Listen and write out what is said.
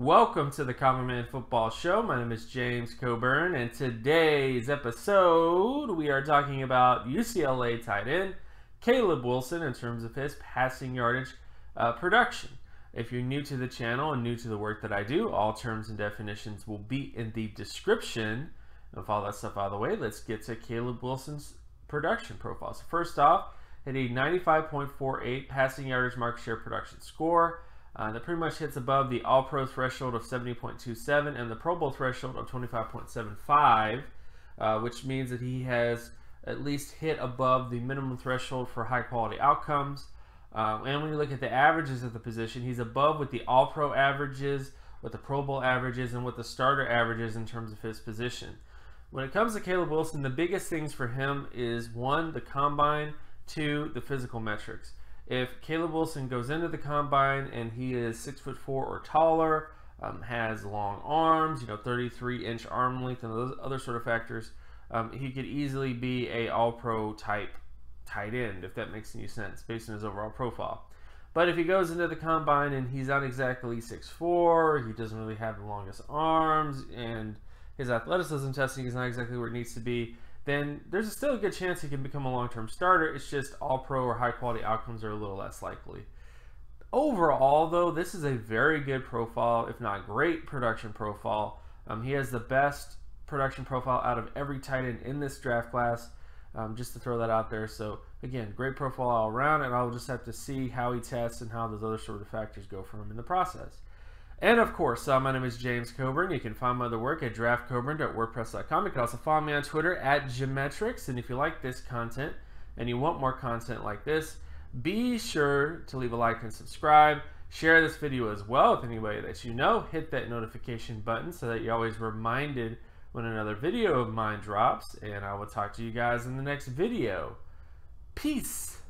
Welcome to the Common Man Football Show. My name is James Coburn, and today's episode we are talking about UCLA tight end Caleb Wilson in terms of his passing yardage production. If you're new to the channel and new to the work that I do, all terms and definitions will be in the description. And with all that stuff out of the way, let's get to Caleb Wilson's production profile. So first off, at a 95.48 passing yardage market share production score. That pretty much hits above the All-Pro threshold of 70.27 and the Pro Bowl threshold of 25.75, which means that he has at least hit above the minimum threshold for high-quality outcomes. And when you look at the averages of the position, he's above with the All-Pro averages, with the Pro Bowl averages, and with the starter averages in terms of his position. When it comes to Caleb Wilson, the biggest things for him is, one, the combine, two, the physical metrics. If Caleb Wilson goes into the combine and he is 6'4" or taller, has long arms, 33-inch arm length and those other sort of factors, he could easily be a All-Pro type tight end, if that makes any sense, based on his overall profile. But if he goes into the combine and he's not exactly 6'4", he doesn't really have the longest arms, and his athleticism testing is not exactly where it needs to be, then there's still a good chance he can become a long-term starter. It's just All-Pro or high-quality outcomes are a little less likely. Overall, though, this is a very good profile, if not great production profile. He has the best production profile out of every tight end in this draft class, just to throw that out there. So, again, great profile all around, and I'll just have to see how he tests and how those other sort of factors go for him in the process. And of course, my name is James Coburn. You can find my other work at draftcoburn.wordpress.com. You can also follow me on Twitter at geometrics. And if you like this content and you want more content like this, be sure to leave a like and subscribe. Share this video as well with anybody that you know. Hit that notification button so that you're always reminded when another video of mine drops. And I will talk to you guys in the next video. Peace.